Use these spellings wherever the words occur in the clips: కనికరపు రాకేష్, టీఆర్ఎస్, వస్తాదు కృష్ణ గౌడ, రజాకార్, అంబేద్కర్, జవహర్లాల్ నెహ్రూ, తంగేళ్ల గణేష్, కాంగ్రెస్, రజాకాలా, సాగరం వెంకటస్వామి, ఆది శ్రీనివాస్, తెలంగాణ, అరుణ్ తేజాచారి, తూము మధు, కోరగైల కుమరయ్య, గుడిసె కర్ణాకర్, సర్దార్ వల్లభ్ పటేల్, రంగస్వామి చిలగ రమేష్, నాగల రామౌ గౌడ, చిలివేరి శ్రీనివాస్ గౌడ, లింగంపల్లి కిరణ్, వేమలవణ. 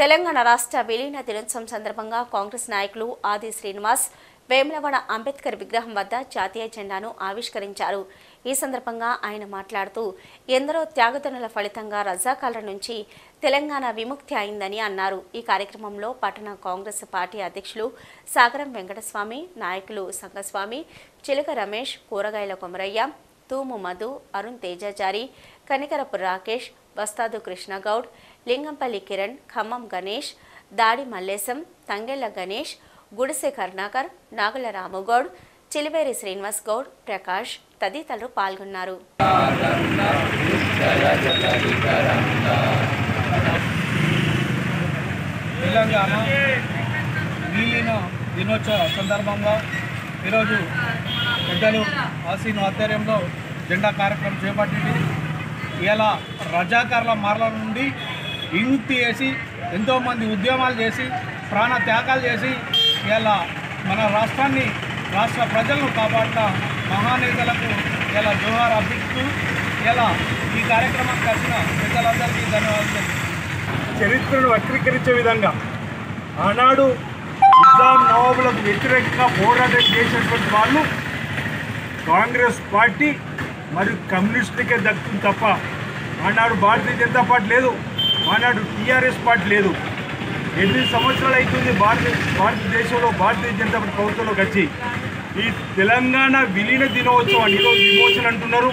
తెలంగాణ రాష్ట్ర విలీన దినోత్సవం సందర్భంగా కాంగ్రెస్ నాయకులు ఆది శ్రీనివాస్ వేమలవణ అంబేద్కర్ విగ్రహం వద్ద జాతీయ జెండాను ఆవిష్కరించారు. ఈ సందర్భంగా ఆయన మాట్లాడుతూ ఎందరో త్యాగదనుల ఫలితంగా రజాకాలా నుంచి తెలంగాణ విముక్తి అయిందని అన్నారు. ఈ కార్యక్రమంలో పట్టణ కాంగ్రెస్ పార్టీ అధ్యక్షులు సాగరం వెంకటస్వామి, నాయకులు రంగస్వామి చిలగ రమేష్, కోరగైల కుమరయ్య, తూము మధు, అరుణ్ తేజాచారి, కనికరపు రాకేష్, వస్తాదు కృష్ణ గౌడ, లింగంపల్లి కిరణ్, ఖమ్మం గణేష్, దాడీ మలేసం, తంగేళ్ల గణేష్, గుడిసె కర్ణాకర్, నాగల రామౌ గౌడ, చిలివేరి శ్రీనివాస్ గౌడ, ప్రకాష్ తదితల్లు పాల్గొన్నారు. తెలంగాణ విలీన దినోత్సవ సందర్భంగా ఈరోజు పెద్దలు ఆసీను ఆధ్వర్యంలో జెండా కార్యక్రమం చేపట్టింది. ఇలా రజాకార్ల మార్ల నుండి విముక్తి చేసి ఎంతోమంది ఉద్యమాలు చేసి ప్రాణ త్యాగాలు చేసి ఇలా మన రాష్ట్రాన్ని రాష్ట్ర ప్రజలను కాపాడిన మహానేతలకు ఇలా జోహార్ అర్పిస్తూ ఇలా ఈ కార్యక్రమానికి వచ్చిన పెద్దలందరికీ ధన్యవాదాలు. చరిత్రను వక్రీకరించే విధంగా ఆనాడు ఇస్లాం నవాబులకు వ్యతిరేకంగా పోరాటం చేసినటువంటి వాళ్ళు కాంగ్రెస్ పార్టీ మరియు కమ్యూనిస్టులకే దక్కుతుంది తప్ప ఆనాడు భారతీయ జనతా పార్టీ లేదు, ఆనాడు టీఆర్ఎస్ పార్టీ లేదు. 8 సంవత్సరాలు అవుతుంది భారతదేశంలో భారతీయ జనతా పార్టీ ప్రభుత్వంలోకి వచ్చి. ఈ తెలంగాణ విలీన దినోత్సవం ఈరోజు విమోచన అంటున్నారు,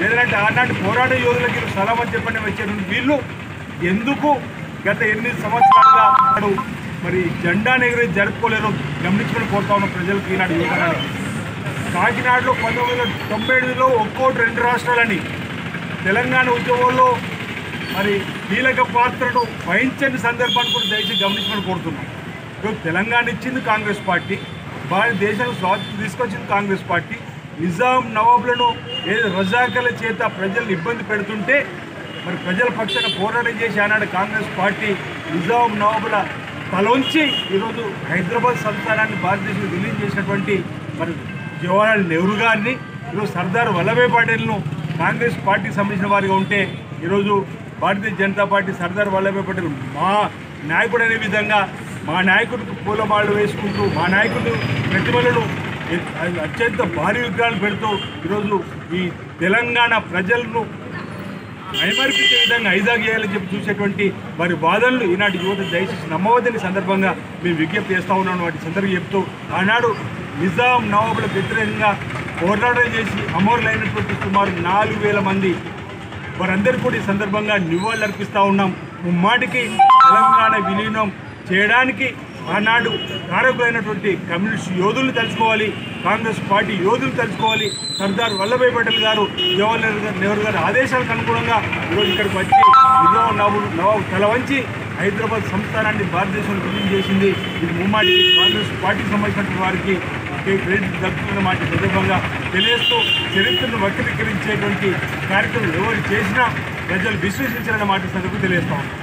లేదంటే ఆనాటి పోరాట యోధులకి సలాం అని చెప్పండి వచ్చారు. వీళ్ళు ఎందుకు గత 8 సంవత్సరాలుగా మరి జెండాను ఎగురేసి జరుపుకోలేరు గమనించుకుని కోరుతా ఉన్న ప్రజలకు ఈనాడు యువతరానికి. కాకినాడలో 1997లో ఒక్కోటి 2 రాష్ట్రాలని తెలంగాణ ఉద్యమంలో మరి కీలక పాత్రను వహించని సందర్భాన్ని కూడా దయచేసి గమనించమని కోరుతున్నాం. ఇప్పుడు తెలంగాణ ఇచ్చింది కాంగ్రెస్ పార్టీ, భారతదేశానికి స్వాతంత్రం తీసుకొచ్చింది కాంగ్రెస్ పార్టీ. నిజాం నవాబులను ఏదో రజాకాల చేత ప్రజలను ఇబ్బంది పెడుతుంటే మరి ప్రజల పక్షాన పోరాటం చేసి ఆనాడు కాంగ్రెస్ పార్టీ నిజాం నవాబుల తలొంచి ఈరోజు హైదరాబాద్ సంస్థానాన్ని భారతదేశం విలీనం చేసినటువంటి మరి జవహర్లాల్ నెహ్రూ గారిని, ఈరోజు సర్దార్ వల్లభ్ పటేల్ను కాంగ్రెస్ పార్టీకి సంబంధించిన వారిగా ఉంటే ఈరోజు భారతీయ జనతా పార్టీ సర్దార్ వల్లభ్ పటేల్ మా నాయకుడు అనే విధంగా మా నాయకుడికి పూలమాలు వేసుకుంటూ మా నాయకుడు ప్రతిమలను అత్యంత భారీ విగ్రహాలు పెడుతూ ఈరోజు ఈ తెలంగాణ ప్రజలను మైమర్పించే విధంగా ఐజాగ్ చేయాలని చెప్పి చూసేటువంటి వారి వాదనలు ఈనాటి యువత దయచేసి నమ్మవద్దని సందర్భంగా మేము విజ్ఞప్తి చేస్తూ ఉన్నాం. వాటి సందర్భంగా చెప్తూ ఆనాడు నిజాం నవాబుల వ్యతిరేకంగా పోరాటం చేసి అమరులైనటువంటి సుమారు 4000 మంది వారందరూ కూడా ఈ సందర్భంగా నివాళులు అర్పిస్తూ ఉన్నాం. ముమ్మాటికి తెలంగాణ విలీనం చేయడానికి ఆనాడు కారకులైనటువంటి కమ్యూనిస్ట్ యోధులను తలుచుకోవాలి, కాంగ్రెస్ పార్టీ యోధులు తలుచుకోవాలి. సర్దార్ వల్లభాయ్ పటేల్ గారు, జవహర్లాల్ నెహ్రూ గారి ఆదేశాలకు అనుగుణంగా ఈరోజు ఇక్కడికి వచ్చి నిజాం నవాబు తలవంచి హైదరాబాద్ సంస్థానాన్ని భారతదేశంలో విలీనం చేసింది. ఇది ముమ్మాటికి కాంగ్రెస్ పార్టీకి సంబంధించిన వారికి క్రెడిట్ దక్కుతున్న మాట సందర్భంగా తెలియజేస్తూ చరిత్రను వక్రీకరించేటువంటి కార్యక్రమం ఎవరు చేసినా ప్రజలు విశ్వసించాలన్న మాట సందర్భంగా తెలియజేస్తాం.